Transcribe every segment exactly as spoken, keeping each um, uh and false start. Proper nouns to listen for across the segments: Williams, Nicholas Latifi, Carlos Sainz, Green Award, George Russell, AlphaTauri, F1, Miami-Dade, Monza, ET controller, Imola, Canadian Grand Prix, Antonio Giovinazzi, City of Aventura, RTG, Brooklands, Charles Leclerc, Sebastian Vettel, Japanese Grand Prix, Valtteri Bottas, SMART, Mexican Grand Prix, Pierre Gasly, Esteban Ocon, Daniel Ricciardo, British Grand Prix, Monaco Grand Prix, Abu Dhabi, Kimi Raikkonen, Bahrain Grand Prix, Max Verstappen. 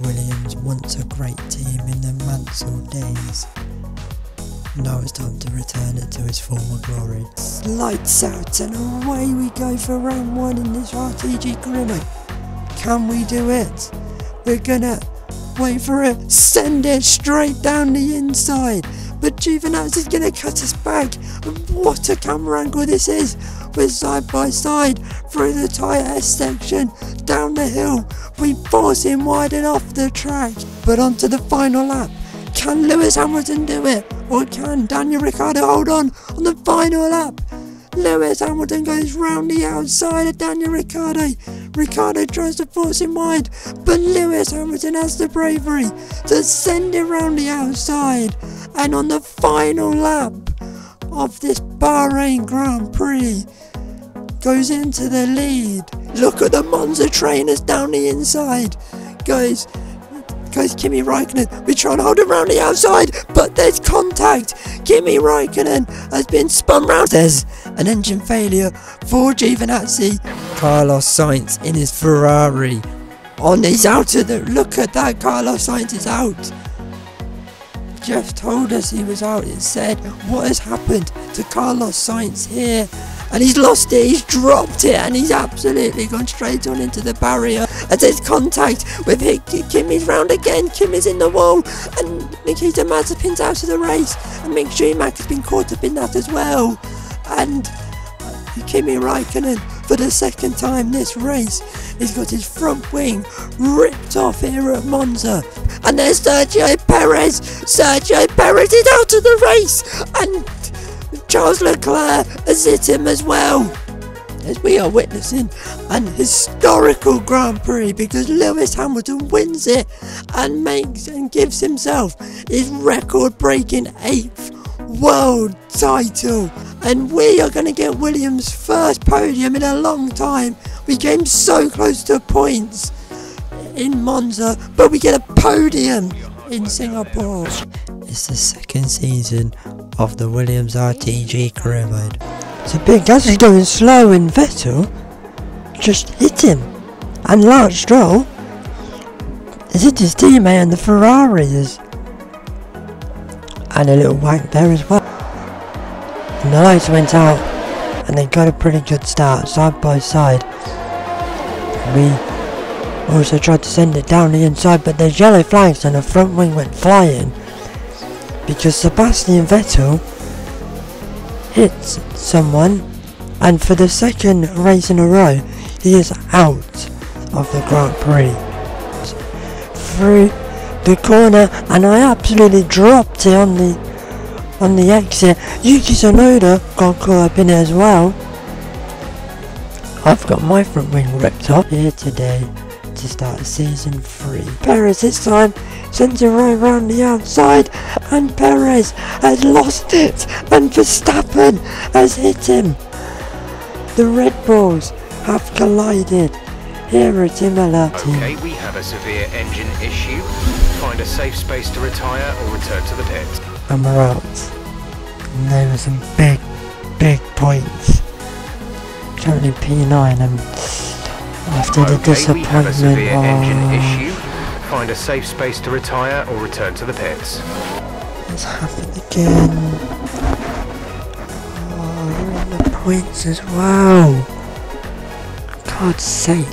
Williams, once a great team in the Mansell days, now it's time to return it to its former glory. Lights out and away we go for round one in this R T G grid. Can we do it? We're gonna wait for it, send it straight down the inside, but Giovinazzi is gonna cut us back. What a camera angle this is! We're side by side through the tyre S section, down the hill, we force him wide and off the track, but onto the final lap. Can Lewis Hamilton do it? Or can Daniel Ricciardo hold on on the final lap? Lewis Hamilton goes round the outside of Daniel Ricciardo. Ricciardo tries to force him wide, but Lewis Hamilton has the bravery to send it round the outside. And on the final lap of this Bahrain Grand Prix, goes into the lead. Look at the Monza trainers down the inside. Guys, guys, Kimi Raikkonen, we try and hold him round the outside, but there's contact. Kimi Raikkonen has been spun round. There's an engine failure for Giovinazzi. Carlos Sainz in his Ferrari. On his outer though, look at that, Carlos Sainz is out. Jeff told us he was out. It said, what has happened to Carlos Sainz here? And he's lost it, he's dropped it, and he's absolutely gone straight on into the barrier. And there's contact with Kimi's round again. Kimi's in the wall, and Nikita Mazepin's out of the race. And Mick Schumacher has been caught up in that as well. And Kimi Raikkonen, for the second time this race, he's got his front wing ripped off here at Monza. And there's Sergio Perez. Sergio Perez is out of the race, and Charles Leclerc has hit him as well. As we are witnessing an historical Grand Prix, because Lewis Hamilton wins it and makes and gives himself his record-breaking eighth world title. And we are going to get Williams' first podium in a long time. We came so close to points in Monza, but we get a podium in Singapore. It's the second season of the Williams R T G career mode. So Pierre Gasly going slow, and Vettel just hit him, and Lance Stroll has hit his teammate and the Ferraris, and a little wank there as well. And the lights went out, and they got a pretty good start side by side. We also tried to send it down the inside, but there's yellow flags and the front wing went flying, because Sebastian Vettel hits someone, and for the second race in a row he is out of the Grand Prix. Through the corner, and I absolutely dropped it on the on the exit. Yuki Tsunoda got caught up in it as well. I've got my front wing ripped off here today to start season three. Perez this time sends it right round the outside, and Perez has lost it, and Verstappen has hit him. The Red Bulls have collided here at Imola. Okay, we have a severe engine issue. Find a safe space to retire or return to the pits. And we're out. And there were some big, big points. Currently P nine, and after the okay, disappointment we have a severe oh, engine issue. Find a safe space to retire or return to the pits. It's happened again. Oh, we're on the points as well. God's sake.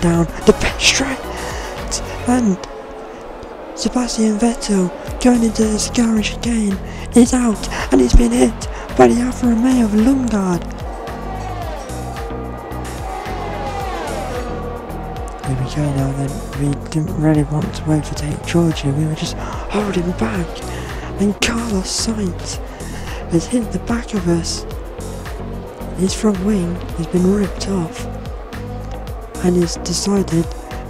Down the pit straight, and Sebastian Vettel going into this garage again is out, and he's been hit by the Alfa Romeo of Lungard. Here we go now then, we didn't really want to wait for take George, we were just holding back, and Carlos Sainz has hit the back of us. His front wing has been ripped off, and he's decided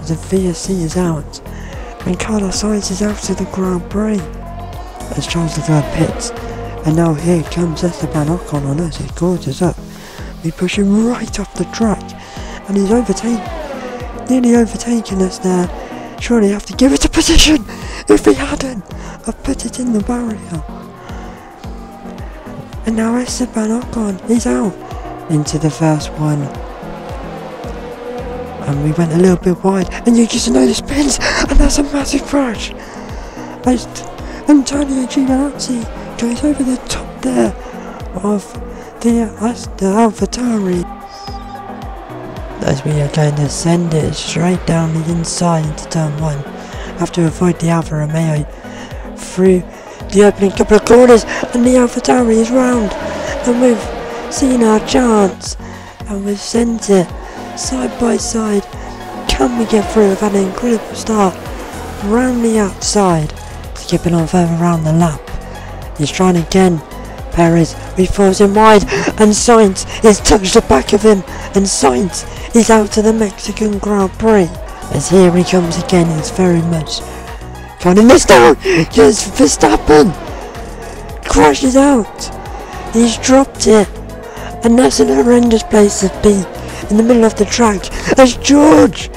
the V S C is out. And Carlos Sainz is out of the Grand Prix as Charles Leclerc pits, and now here comes Esteban Ocon on us. He caught us up, we push him right off the track, and he's overtaken, nearly overtaken us there. Surely have to give it a position. If he hadn't, I've put it in the barrier. And now Esteban Ocon is out into the first one and we went a little bit wide and Yuki Tsunoda spins and that's a massive crash. As Antonio Giovinazzi goes over the top there of the AlphaTauri. As we are going to send it straight down the inside into turn one. Have to avoid the Alfa Romeo through the opening couple of corners and the AlphaTauri is round and we've seen our chance and we've sent it side by side. Can we get through? We've had an incredible start round the outside, skipping on further round the lap. He's trying again. Perez, he falls in wide and Sainz is touched the back of him and Sainz is out to the Mexican Grand Prix. As here he comes again, it's very much trying this down. Yes, Verstappen crashes out. He's dropped it and that's an horrendous place to be in the middle of the track as George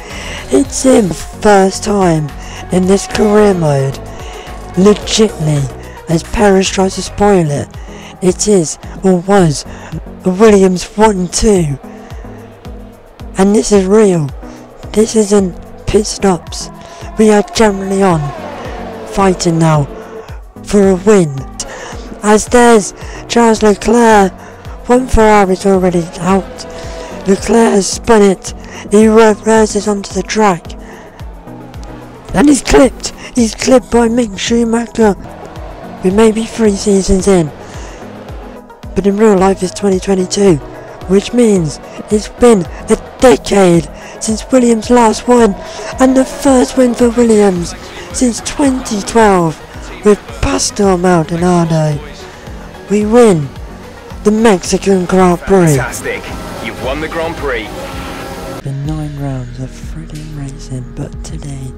hits him first time in this career mode. Legitly, as Perez tries to spoil it. It is, or was, a Williams one two. And this is real. This isn't pit stops. We are generally on, fighting now for a win. As there's Charles Leclerc, one Ferrari's already out. Leclerc has spun it, he reverses onto the track. And he's clipped, he's clipped by Mick Schumacher. We may be three seasons in. But in real life it's twenty twenty-two, which means it's been a decade since Williams last won, and the first win for Williams since twenty twelve with Pastor Maldonado. We win the Mexican Grand Prix. Fantastic, you've won the Grand Prix. Been nine rounds of thrilling racing, but today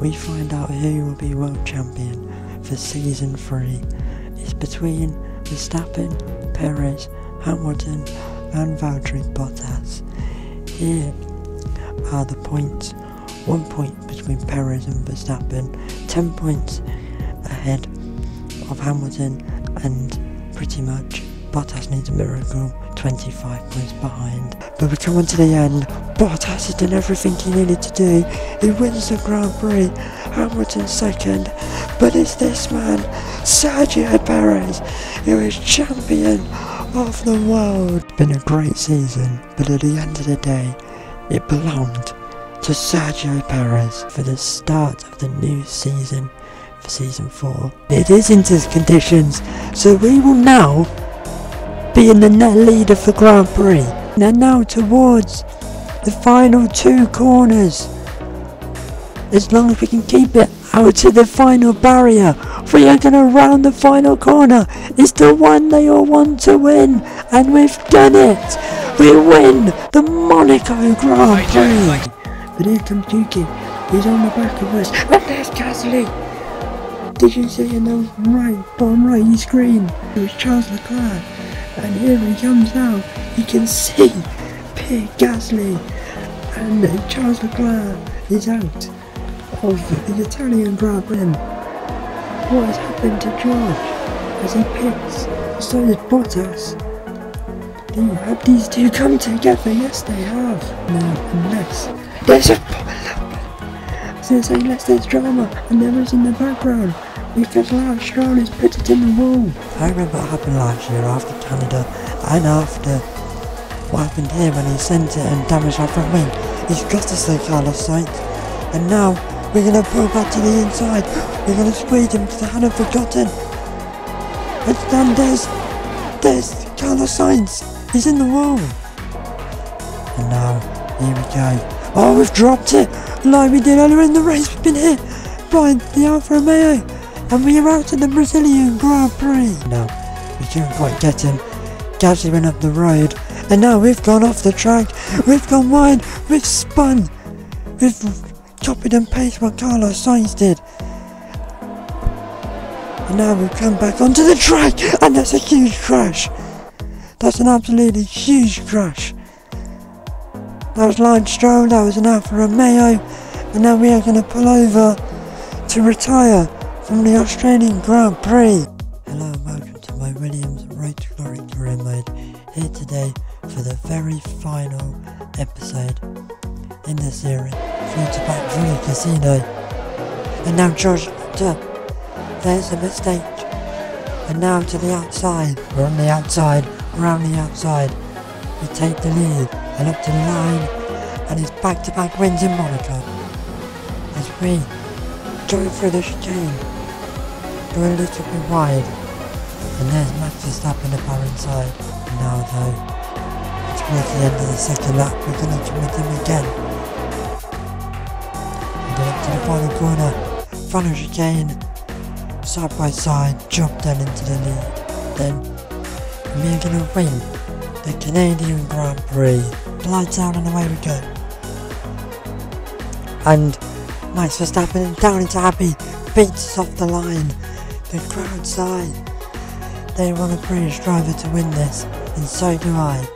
we find out who will be world champion for season three. It's between Verstappen, Perez, Hamilton and Valtteri Bottas. Here are the points. One point between Perez and Verstappen, ten points ahead of Hamilton, and pretty much Bottas needs a miracle, twenty-five points behind. But we come on to the end. Bottas has done everything he needed to do. He wins the Grand Prix, Hamilton second, but it's this man, Sergio Perez, who is champion of the world. It's been a great season, but at the end of the day, it belonged to Sergio Perez for the start of the new season, for season four. It is into his conditions, so we will now be in the net lead of the Grand Prix. And now towards the final two corners, as long as we can keep it out to the final barrier, we are going to round the final corner. It's the one they all want to win, and we've done it. We win the Monaco Grand Prix. But here comes Yuki, he's on the back of us, and there's Gasly. Did you see in the right, bottom right of your screen? It was Charles Leclerc, and here he comes now. You can see Pierre Gasly, and Charles Leclerc is out of the Italian Grand Prix. What has happened to George as he pits? So did Bottas. They had these two come together, yes they have. Now unless there's a so it's unless there's drama, and there is in the background because Lance Stroll has put it in the wall. I remember what happened last year after Canada and after what happened here when he sent it and damaged our front wing. He's got to say Carlos Sainz, and now we're going to pull back to the inside. We're going to squeeze him because I hadn't forgotten. And then there's, there's Carlos Sainz. He's in the wall. And now, here we go. Oh, we've dropped it. Like we did earlier in the race, we've been hit by the Alfa Romeo. And we are out in the Brazilian Grand Prix. No, we couldn't quite get him. Gasly went up the road. And now we've gone off the track. We've gone wide. We've spun. We've copied and pasted what Carlos Sainz did. And now we've come back onto the track, and that's a huge crash. That's an absolutely huge crash. That was Lance Stroll, that was an Alfa Romeo, and now we are going to pull over to retire from the Australian Grand Prix. Hello and welcome to my Williams Road to Glory career mode, here today for the very final episode in this era, trying to back through the casino. And now George locked up. There's a mistake. And now to the outside. We're on the outside. We're on the outside. We take the lead and up to the line. And it's back-to-back wins in Monaco. As we go through the chicane. Go a little bit wide. And there's Max Verstappen up our inside. And now though, it's towards the end of the second lap, we're going to meet him again. And then up to the final corner. Final chicane. Side by side, drop down into the lead. Then we're going to win the Canadian Grand Prix. Lights out and away we go. And Max Verstappen down into Abbey, beats us off the line. The crowd sigh. They want a British driver to win this, and so do I.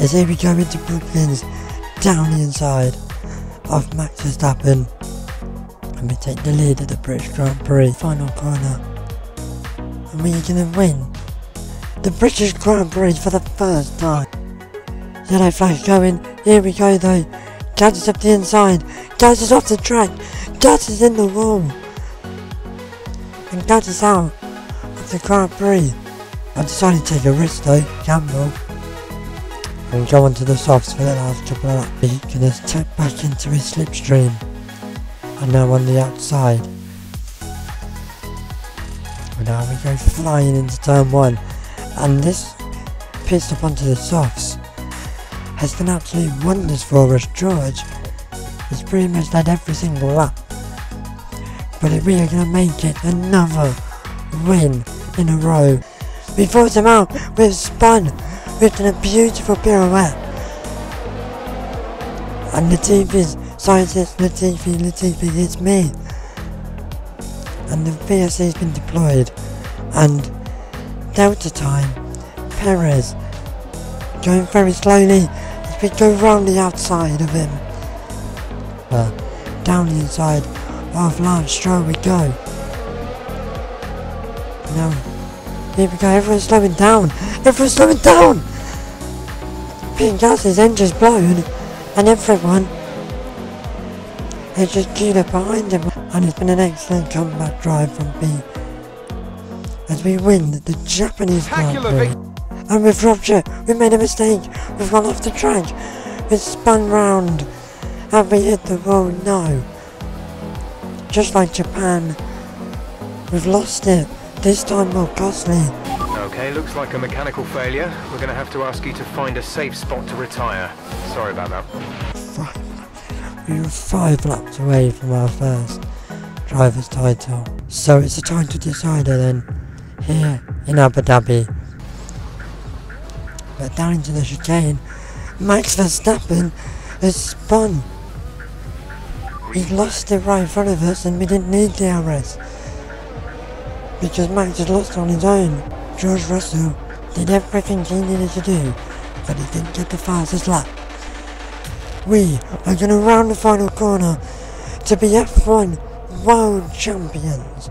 As here we go into Brooklands, down the inside of Max Verstappen. And we take the lead at the British Grand Prix. Final corner. And we are going to win the British Grand Prix for the first time. Yellow flag going. Here we go though. Gadget's up the inside. Gadget's off the track. Gadget's in the wall. And Gadget's out of the Grand Prix. I decided to take a risk though. Gamble. And go onto the softs for the last couple of laps. He's going to step back into his slipstream. And now on the outside. And now we go flying into turn one. And this pit stop onto the softs has been absolutely wonders for us. George has pretty much led every single lap. But if we are going to make it another win in a row. We fought him out. We've spun. We've done a beautiful pirouette. And the T V's scientist Latifi, Latifi, it's me. And the V S A has been deployed. And Delta time, Perez, going very slowly as we go round the outside of him. Uh, down the inside of Lance Stroll we go. Now, here we go, everyone's slowing down, everyone's slowing down! Pierre Gasly's engine's blown, and everyone It's just Gina behind him, and it's been an excellent comeback drive from B as we win the Japanese Grand Prix. And with rupture, we made a mistake, we've gone off the track, we spun round, and we hit the wall. No, just like Japan, we've lost it, this time more costly. Okay, looks like a mechanical failure, we're going to have to ask you to find a safe spot to retire. Sorry about that. Fuck. We were five laps away from our first driver's title. So it's a time to decide it then, here in Abu Dhabi. But down into the chicane, Max Verstappen has spun. We lost it right in front of us and we didn't need the R S. Because Max had lost on his own. George Russell did everything he needed to do, but he didn't get the fastest lap. We are going to round the final corner to be F one World Champions.